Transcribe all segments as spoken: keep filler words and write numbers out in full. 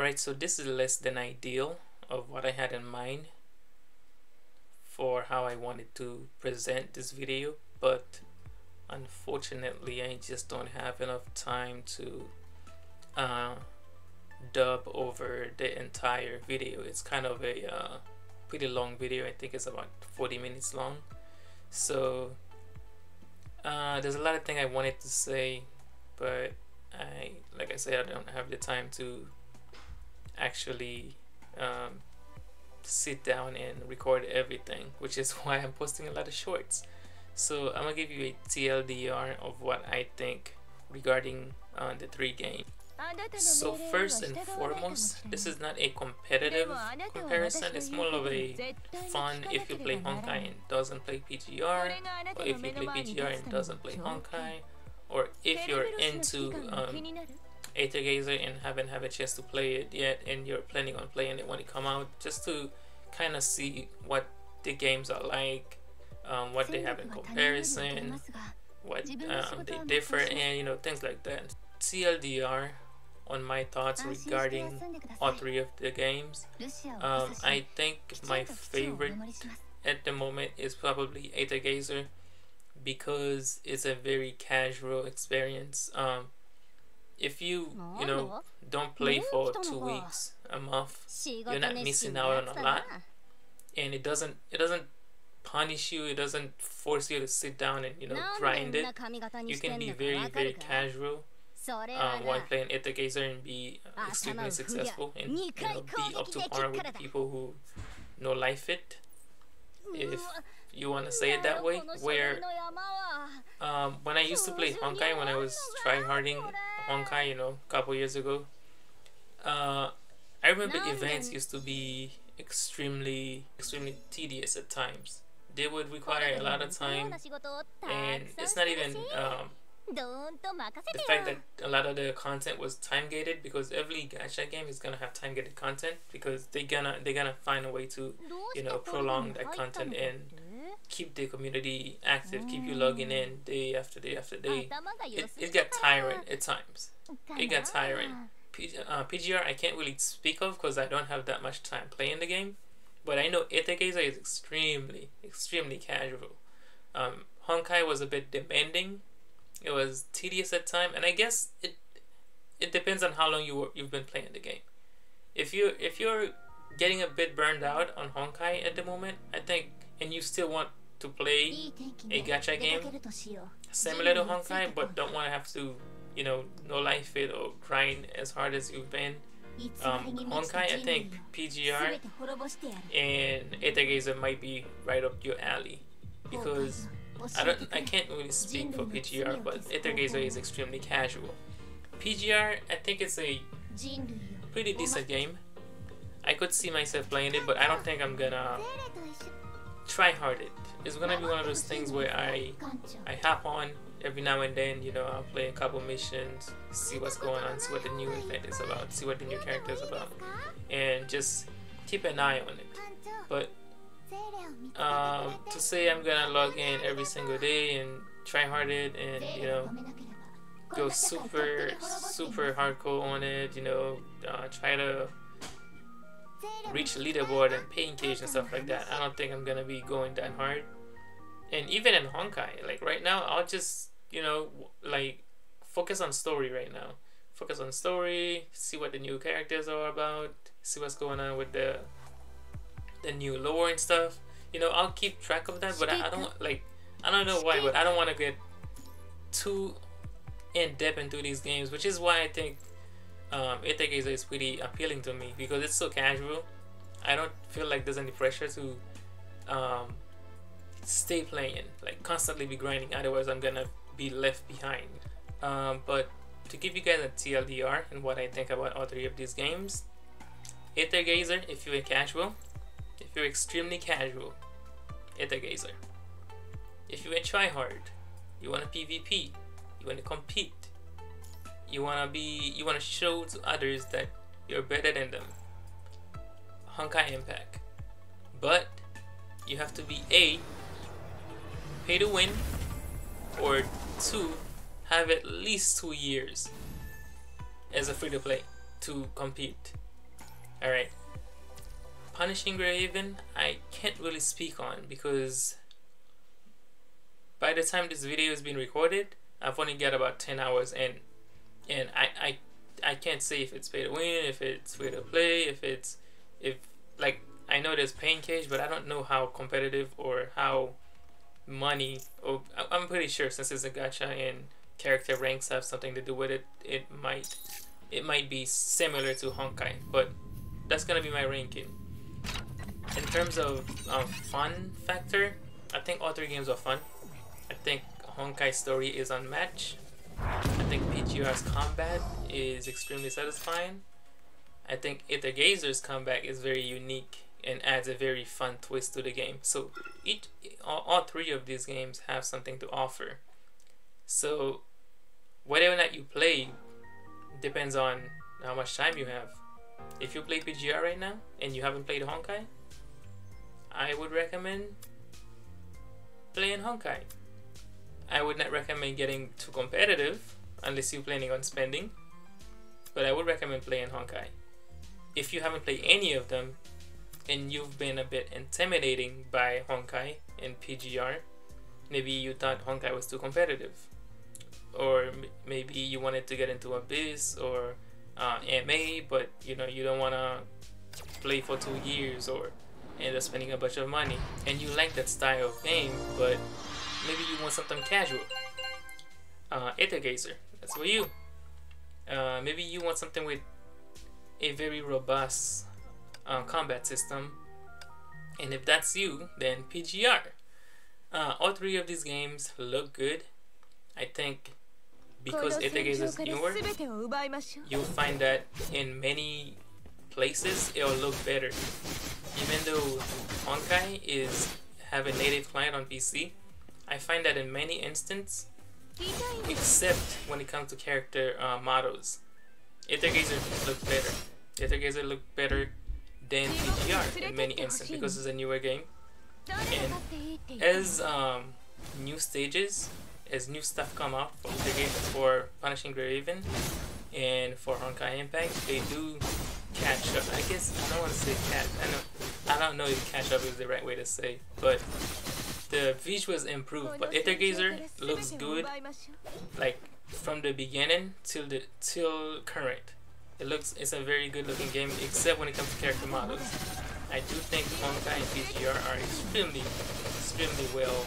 Alright, so this is less than ideal of what I had in mind for how I wanted to present this video, but unfortunately I just don't have enough time to uh, dub over the entire video. It's kind of a uh, pretty long video. I think it's about forty minutes long, so uh, there's a lot of things I wanted to say, but I like I said I don't have the time to actually um, sit down and record everything, which is why I'm posting a lot of shorts. So I'm gonna give you a T L D R of what I think regarding uh, the three games. So first and foremost, this is not a competitive comparison, it's more of a fun if you play Honkai and doesn't play P G R, or if you play P G R and doesn't play Honkai, or if you're into um, Aethergazer and haven't had a chance to play it yet and you're planning on playing it when it come out, just to kind of see what the games are like, um, what they have in comparison, what um, they differ, and you know, things like that. T L D R on my thoughts regarding all three of the games. Um, I think my favorite at the moment is probably Aethergazer, because it's a very casual experience. Um, if you you know don't play for two weeks, a month, you're not missing out on a lot, and it doesn't it doesn't punish you. It doesn't force you to sit down and you know grind it. You can be very very casual Um, while playing Aethergazer and be uh, extremely successful and you know, be up to par with people who know life it, if you want to say it that way. Where um, when I used to play Honkai, when I was tryharding Honkai, you know, a couple years ago, uh, I remember events used to be extremely, extremely tedious at times. They would require a lot of time, and it's not even um, the fact that a lot of the content was time gated, because every gacha game is gonna have time gated content, because they gonna they're gonna find a way to you know prolong that content and keep the community active, keep you logging in day after day after day. It, it got tiring at times. It got tiring. P, uh, P G R I can't really speak of because I don't have that much time playing the game, but I know Aethergazer is extremely extremely casual. Um, Honkai was a bit demanding. It was tedious at time, and I guess it it depends on how long you were, you've been playing the game. If you if you're getting a bit burned out on Honkai at the moment, I think, and you still want to play a gacha game similar to Honkai, but don't want to have to you know no life it or grind as hard as you've been. Um, Honkai, I think P G R and Aethergazer might be right up your alley, because I don't. I can't really speak for P G R, but Aethergazer is extremely casual. P G R, I think it's a pretty decent game. I could see myself playing it, but I don't think I'm gonna try hard it. It's gonna be one of those things where I, I hop on every now and then. You know, I'll play a couple missions, see what's going on, see what the new event is about, see what the new character is about, and just keep an eye on it. But Um, to say I'm gonna log in every single day and try hard it and you know go super super hardcore on it, you know uh, try to reach leaderboard and pay engage and stuff like that, I don't think I'm gonna be going that hard. And even in Honkai, like right now, I'll just you know like focus on story right now, focus on story, see what the new characters are about, see what's going on with the the new lore and stuff. You know, I'll keep track of that, but I, I don't like. I don't know why, but I don't want to get too in depth into these games, which is why I think um, Aethergazer is pretty appealing to me, because it's so casual. I don't feel like there's any pressure to um, stay playing, like constantly be grinding. Otherwise, I'm gonna be left behind. Um, but to give you guys a T L D R and what I think about all three of these games, Aethergazer, if you're casual. If you're extremely casual, Aethergazer. If you want to try hard, you want to PvP, you want to compete, you want to be, you want to show to others that you're better than them, Honkai Impact. But you have to be A, pay to win, or two, have at least two years as a free to play to compete. Alright. Punishing Gray Raven, I can't really speak on because by the time this video has been recorded, I've only got about ten hours in. And I, I, I can't say if it's pay to win, if it's free to play, if it's, if, like, I know there's paying cash, but I don't know how competitive or how money, or I'm pretty sure since it's a gacha and character ranks have something to do with it, it might, it might be similar to Honkai, but that's gonna be my ranking. In terms of um, fun factor, I think all three games are fun. I think Honkai story is unmatched. I think P G R's combat is extremely satisfying. I think Itagazer's comeback is very unique and adds a very fun twist to the game. So each, all, all three of these games have something to offer. So whether or not you play depends on how much time you have. If you play P G R right now and you haven't played Honkai, I would recommend playing Honkai. I would not recommend getting too competitive unless you're planning on spending, but I would recommend playing Honkai. If you haven't played any of them and you've been a bit intimidating by Honkai and P G R, maybe you thought Honkai was too competitive, or m maybe you wanted to get into Abyss or uh, M A, but you know you don't want to play for two years or end up spending a bunch of money, and you like that style of game, but maybe you want something casual. Uh, Itagazer, that's for you. Uh, maybe you want something with a very robust uh, combat system, and if that's you, then P G R. Uh, all three of these games look good. I think because Itagazer is newer, you'll find that in many places it'll look better. Even though Honkai is have a native client on P C, I find that in many instances, except when it comes to character uh, models, Itagazer look better. Itagazer look better than P G R in many instances because it's a newer game. And as um, new stages, as new stuff come out for the game for Punishing Gray Raven and for Honkai Impact, they do catch up. I guess I don't want to say catch. I know I don't know if catch up is the right way to say, but the visuals improved, but Itagazer looks good, like from the beginning till the till current. It looks it's a very good looking game, except when it comes to character models. I do think Honkai and P G R are extremely, extremely well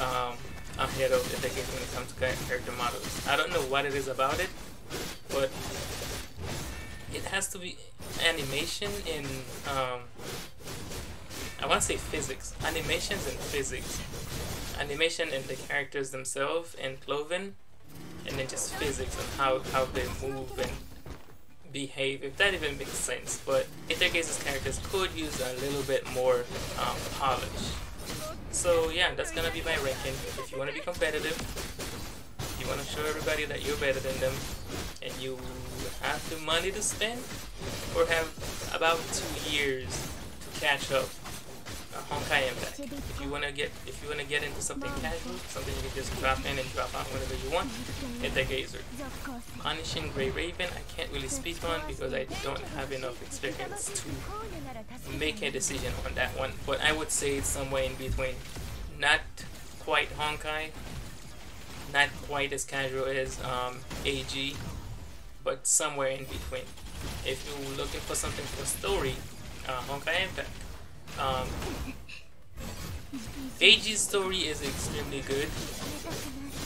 um, ahead of Itagazer when it comes to character models. I don't know what it is about it, but it has to be animation and um, I want to say physics, animations and physics, animation and the characters themselves and clothing, and then just physics and how, how they move and behave, if that even makes sense. But Itagaze's characters could use a little bit more um, polish. So yeah, that's gonna be my ranking. If you want to be competitive, you want to show everybody that you're better than them, and you have the money to spend, or have about two years to catch up. Honkai Impact. If you wanna get, if you wanna get into something casual, something you can just drop in and drop out whenever you want, Itagazer. Punishing Gray Raven, I can't really speak on because I don't have enough experience to make a decision on that one. But I would say it's somewhere in between, not quite Honkai, not quite as casual as um, A G, but somewhere in between. If you're looking for something for story, uh, Honkai Impact. Um, Eiji's story is extremely good.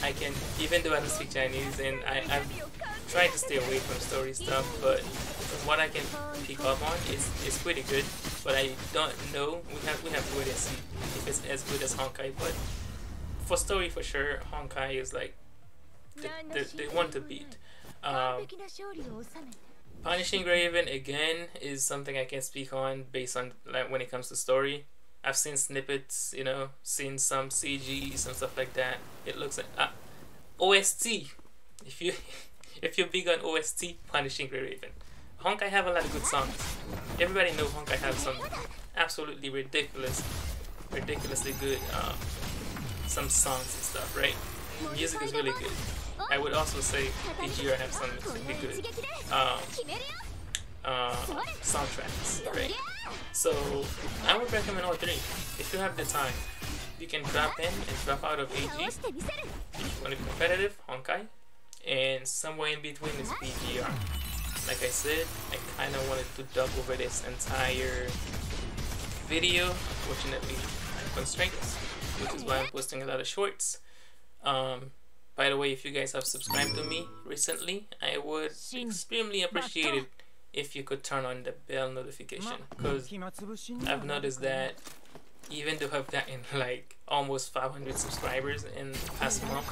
I can, even though I don't speak Chinese and I, I've tried to stay away from story stuff, but what I can pick up on is, is pretty good, but I don't know, we have, we have to wait and see if it's as good as Honkai, but for story for sure, Honkai is like the, the, the one to beat. Um, Punishing Gray Raven again is something I can speak on based on like when it comes to story. I've seen snippets, you know, seen some C G, some stuff like that. It looks like uh, O S T. If you if you're big on O S T, Punishing Gray Raven. Honkai have a lot of good songs. Everybody knows Honkai have some absolutely ridiculous, ridiculously good um, some songs and stuff, right? Music is really good. I would also say P G R have something to be good. Um, uh, soundtracks, right? So I would recommend all three if you have the time. You can drop in and drop out of A G if you want to be competitive, Honkai, and somewhere in between is B G R. Like I said, I kind of wanted to dub over this entire video. Unfortunately, I have constraints, which is why I'm posting a lot of shorts. Um, by the way, if you guys have subscribed to me recently, I would extremely appreciate it if you could turn on the bell notification, because I've noticed that even though I've gotten like almost five hundred subscribers in the past month,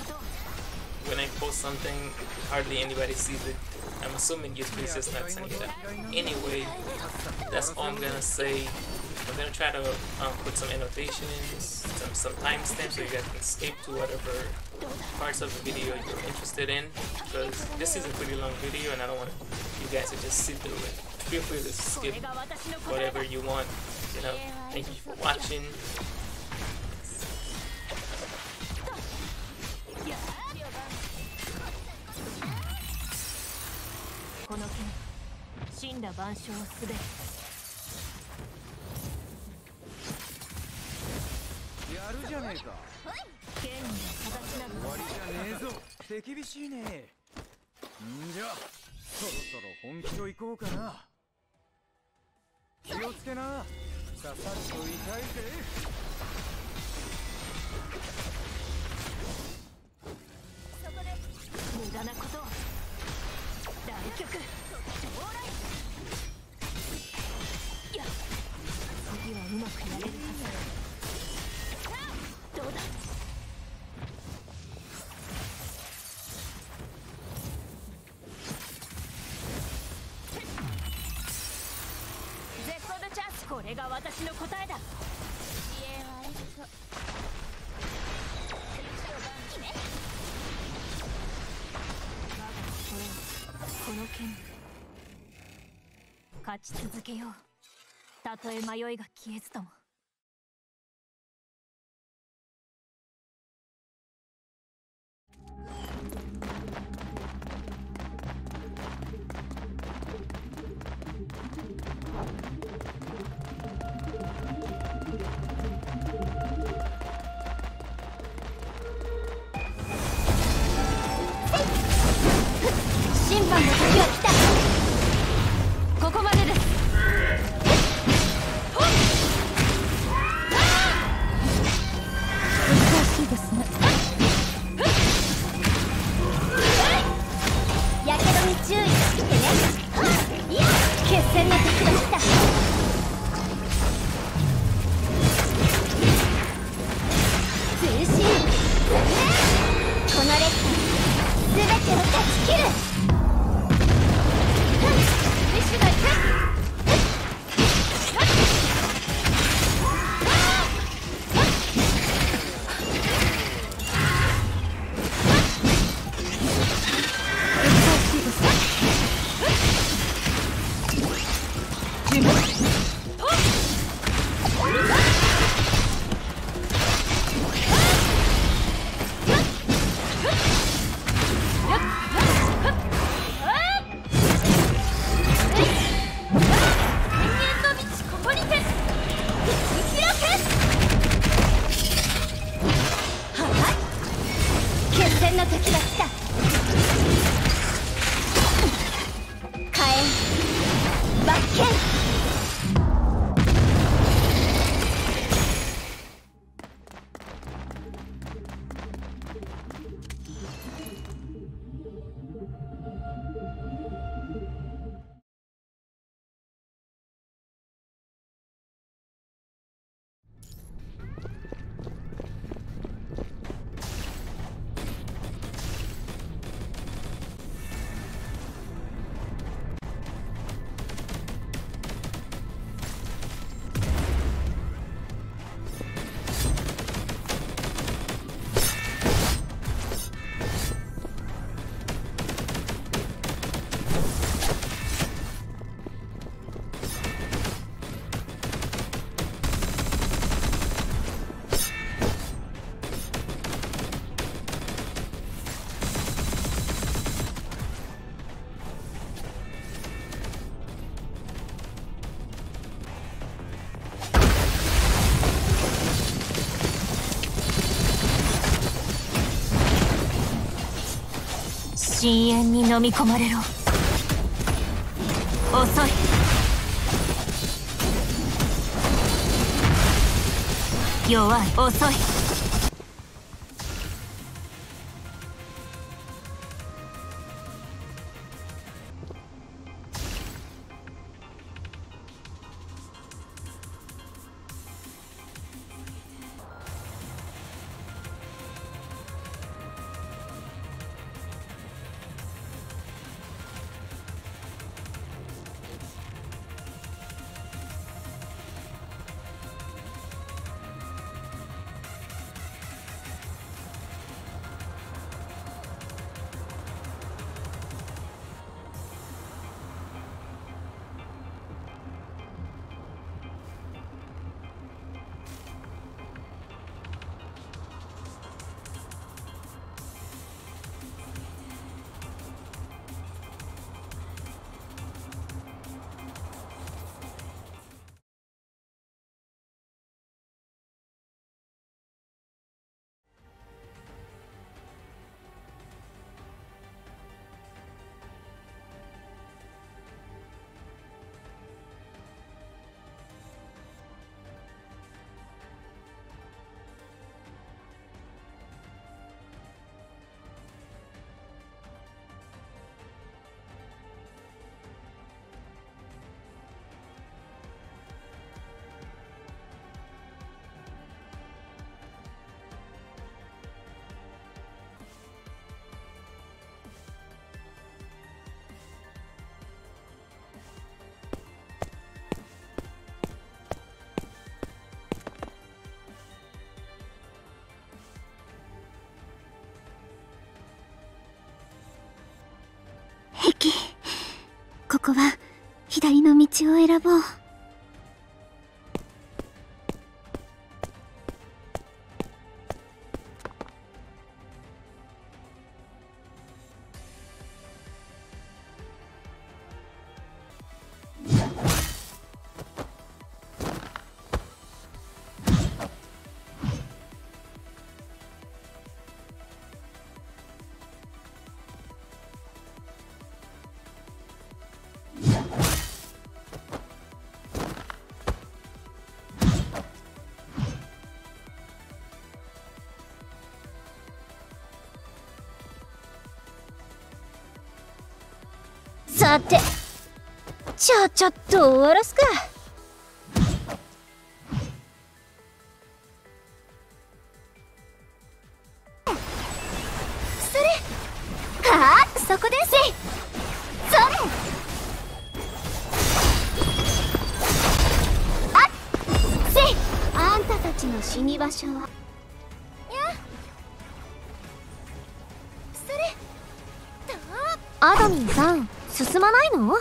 when I post something, hardly anybody sees it. I'm assuming YouTube is just not sending it up. Anyway, that's all I'm gonna say. I'm gonna try to um, put some annotations, some, some timestamps, so you guys can skip to whatever parts of the video you're interested in, because this is a pretty long video and I don't want you guys to just sit through it. Feel free to skip whatever you want, you know. Thank you for watching. 深淵に飲み込まれろ。遅い。弱い。遅い。ここは左の道を選ぼう。さて、ちゃちゃっと終わらすか。それ、ああ、そこです。それ、あっ、せい、あんたたちの死に場所は。進まないの？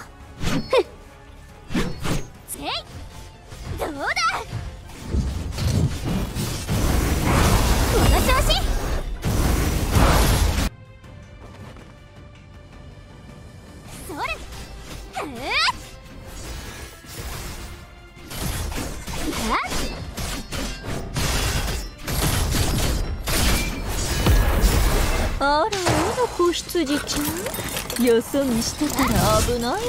よそ見してたら危ないわよ。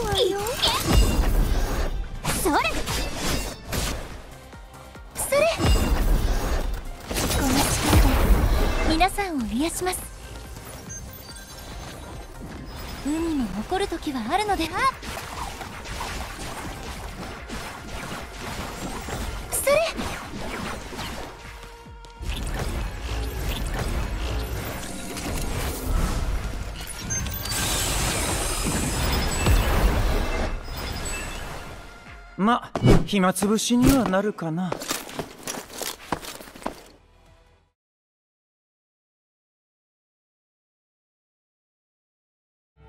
それそれ、この力で皆さんを癒します。海も怒る時はあるのでは。それま、暇つぶしにはなるかな。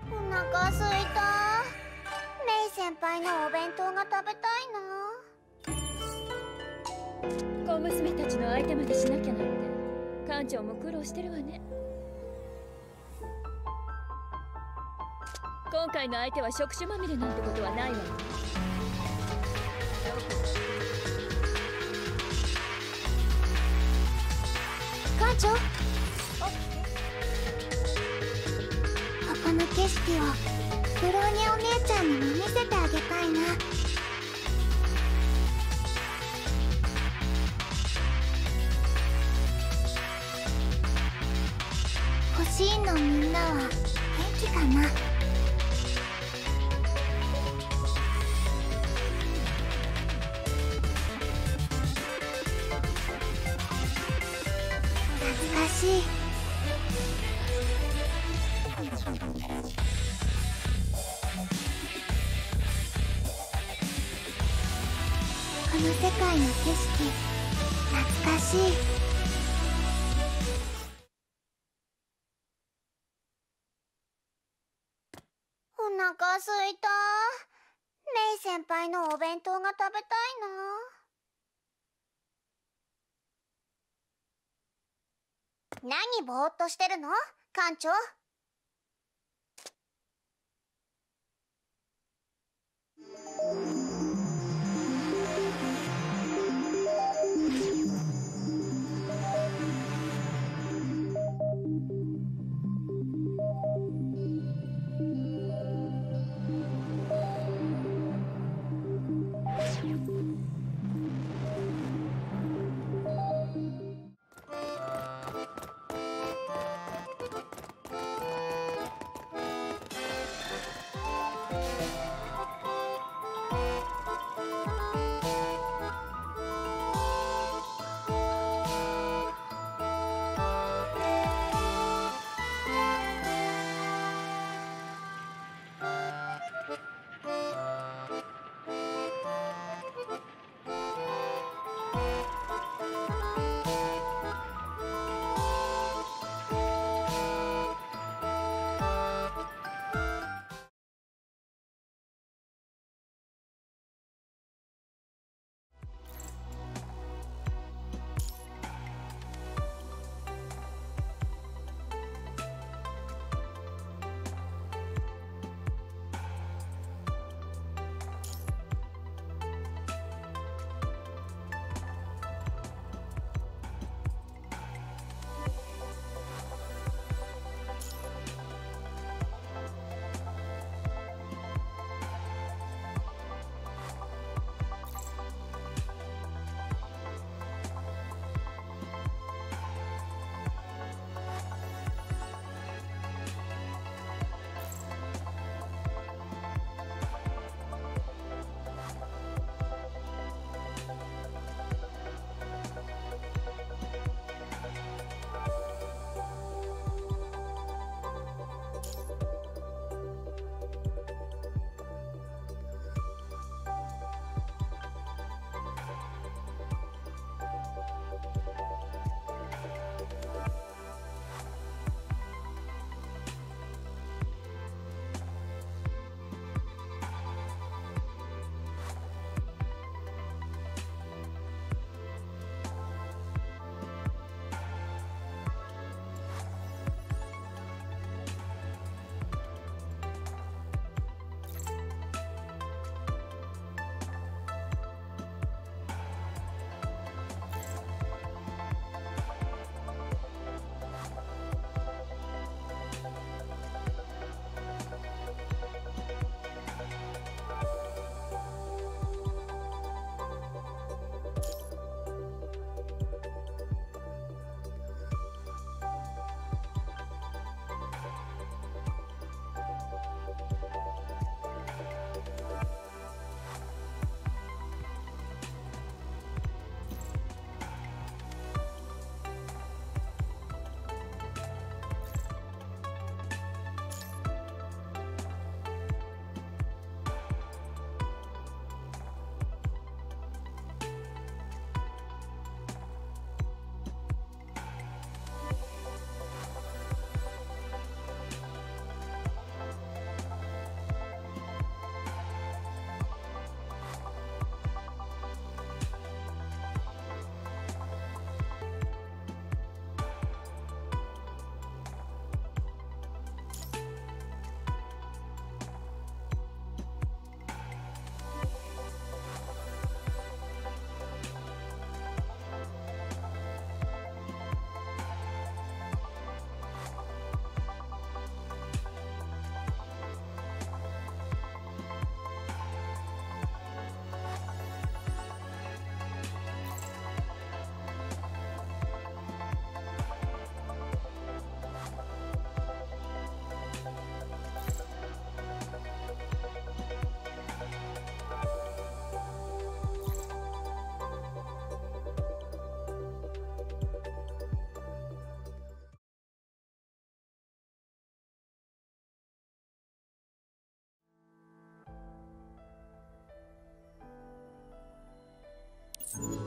お腹すいた。メイ先輩のお弁当が食べたいな。小娘たちの相手までしなきゃなんて、館長も苦労してるわね。今回の相手は触手まみれなんてことはないわよ。他のの景色をブローニャお姉ちゃんにも見せてあげたいな。星員のみんなは元気かな。懐かしい。 この世界の景色懐かしい。お腹すいた。メイ先輩のお弁当が食べたいな。何ぼーっとしてるの館長。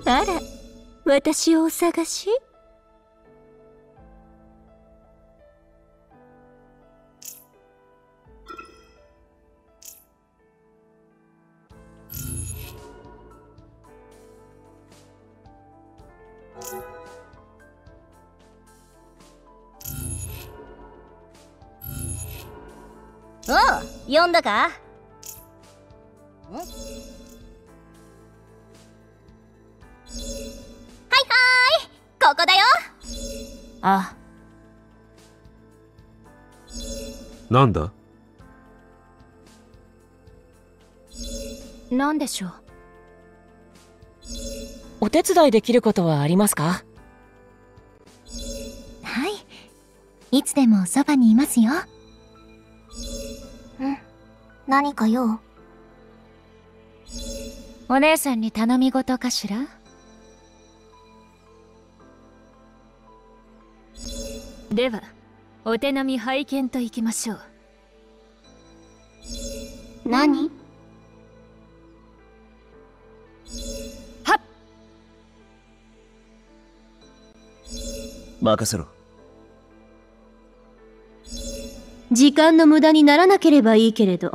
あら、私をお探し? Oh, 読んだか? ん? ここだよ。あ。なんだ。なんでしょう。お手伝いできることはありますか。はい、いつでもそばにいますよ。うん、何か用。お姉さんに頼み事かしら。 では、お手並み拝見といきましょう。何？はっ！任せろ。時間の無駄にならなければいいけれど。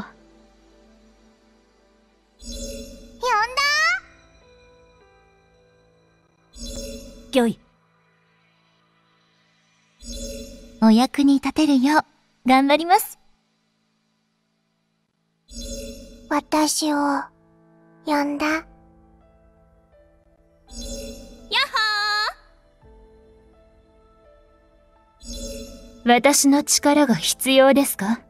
呼んだ？ギョイ。 お役に立てるよう頑張ります。私を呼んだ。やっほー。私の力が必要ですか。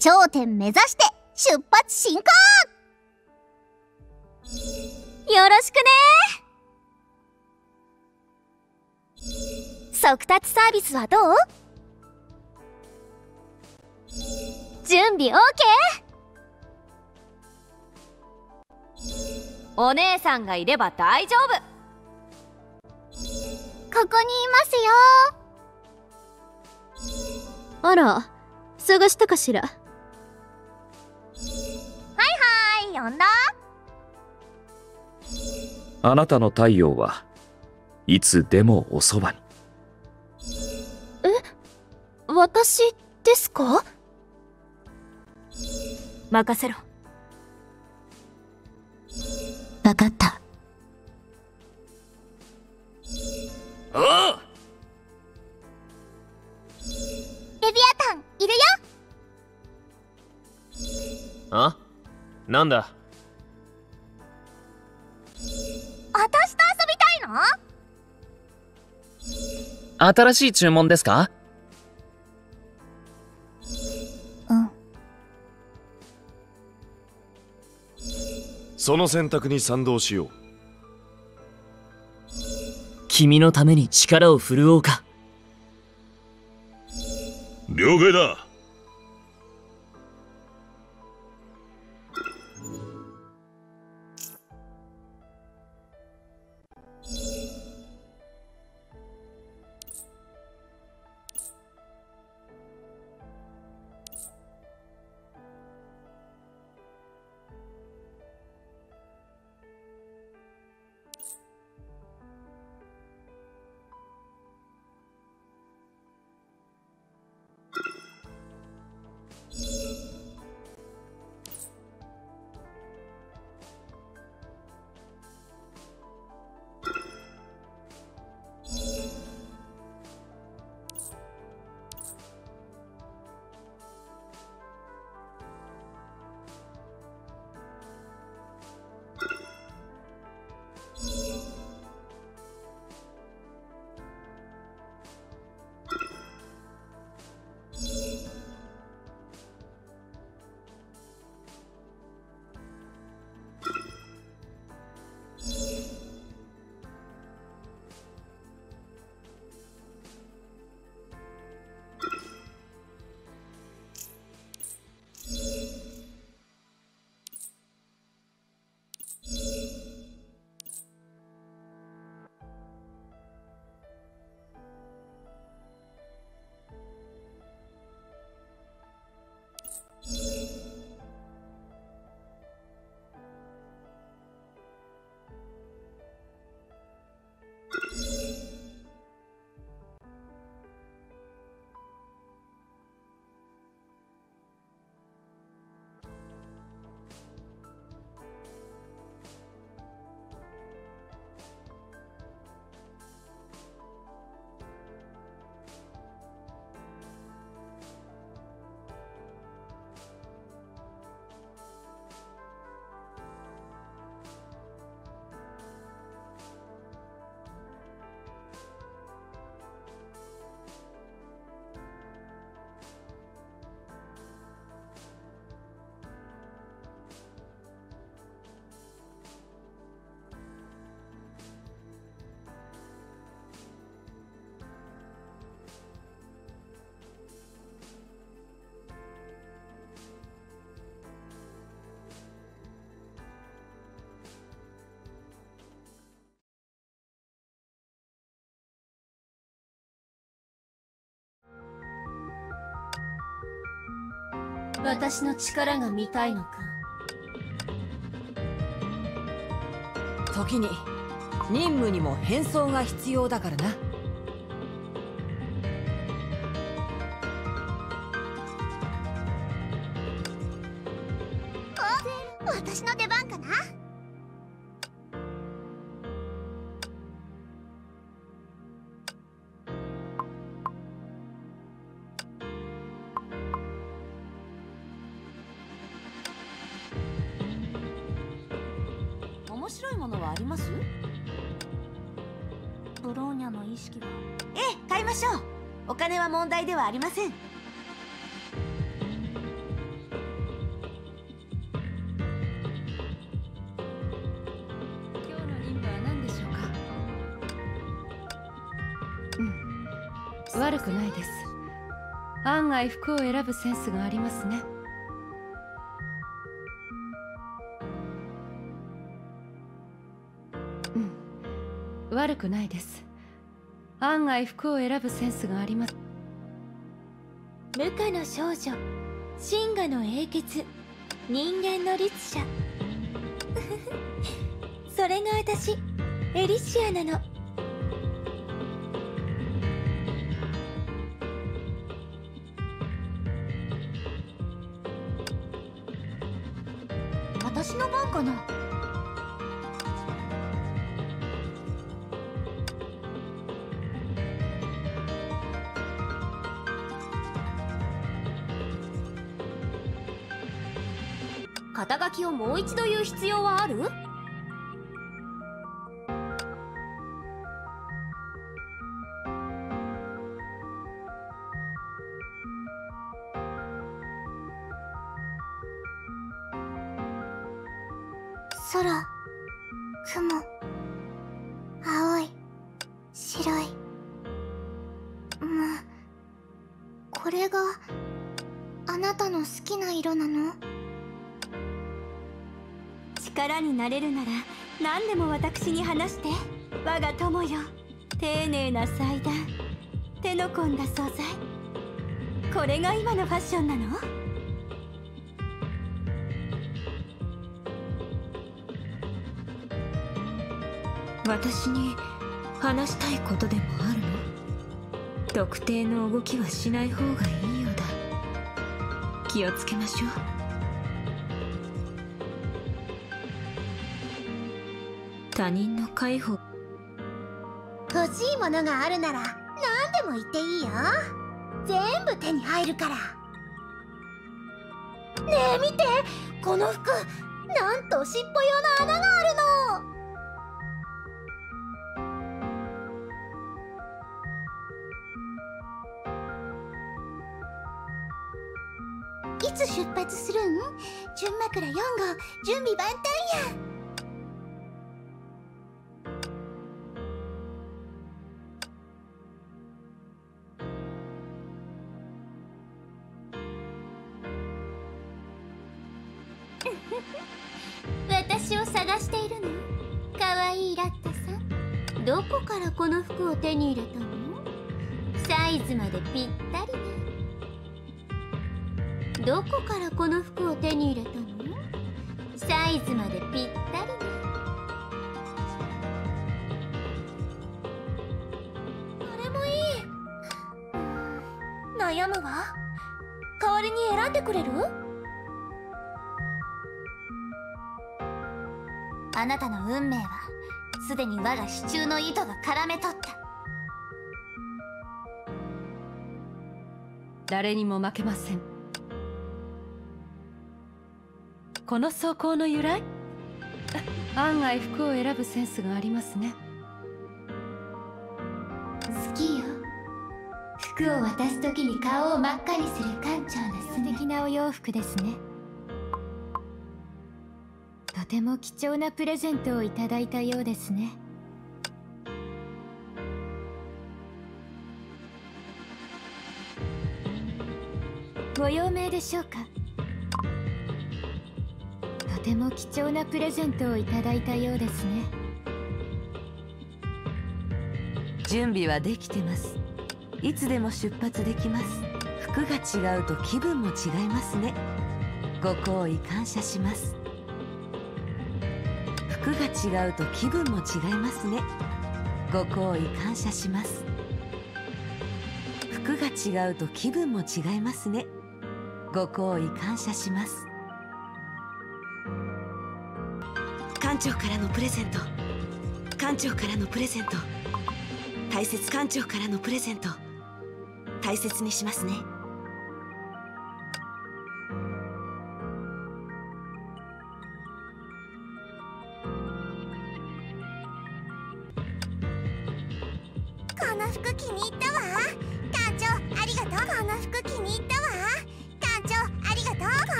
頂点目指して出発進行。よろしくね。 速達サービスはどう？準備 オーケー？ お姉さんがいれば大丈夫。ここにいますよ。あら、探したかしら。はいはい、呼んだ。あなたの太陽はいつでもおそばに。 私ですか？任せろ。分かった。おう！レビアタンいるよ。あ？なんだ？私と遊びたいの？新しい注文ですか？ その選択に賛同しよう。君のために力を振るおうか。了解だ。私の力が見たいのか。時に任務にも変装が必要だからな。お、私の出番かな。面白いものはあります？ブローニャの意識は。ええ、買いましょう。お金は問題ではありません。今日の任務は何でしょうか？うん、悪くないです。案外服を選ぶセンスがありますね。悪くないです。案外服を選ぶセンスがあります。無価の少女、神河の英傑、人間の律者。それが私、エリシアなの。私の番かな。肩書きをもう一度言う必要はある？空、雲、青い、白い。まあ、これがあなたの好きな色なの？力になれるなら何でも私に話して。我が友よ、丁寧な祭壇、手の込んだ素材、これが今のファッションなの？私に話したいことでもあるの？特定の動きはしない方がいいようだ。気をつけましょう。他人の介抱。欲しいものがあるなら何でも言っていいよ。全部手に入るから。ねえ見て、この服、なんと尻尾用の穴があるの。いつ出発するん？純枕よん号、準備万端や。私を探しているの？かわいいラッタさん。どこからこの服を手に入れたの？サイズまでぴったりね。どこからこの服を手に入れたの？サイズまでぴったりね。これもいい。悩むわ。代わりに選んでくれる？あなたの運命はすでに我が支柱の糸が絡め取った。誰にも負けません。この装甲の由来？案外服を選ぶセンスがありますね。好きよ。服を渡す時に顔を真っ赤にする艦長の素敵なお洋服ですね。とても貴重なプレゼントをいただいたようですね。ご用命でしょうか？とても貴重なプレゼントをいただいたようですね。準備はできてます。いつでも出発できます。服が違うと気分も違いますね。ご好意感謝します。服が違うと気分も違いますね。ご好意感謝します。服が違うと気分も違いますね。ご好意感謝します。館長からのプレゼント。館長からのプレゼント。大切。館長からのプレゼント大切にしますね。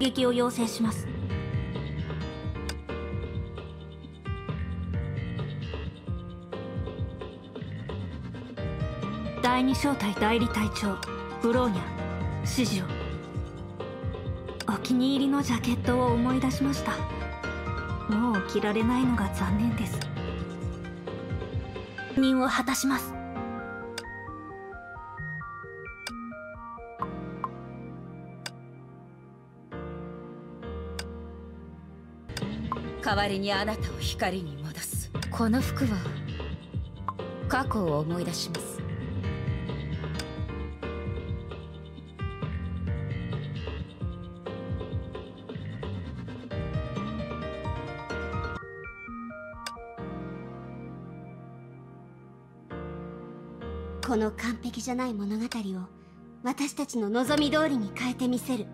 撃を要請します。第二小隊代理隊長ブローニャ、指示を。お気に入りのジャケットを思い出しました。もう着られないのが残念です。任務を果たします。代わりにあなたを光に戻す。この服は過去を思い出します。この完璧じゃない物語を私たちの望み通りに変えてみせる。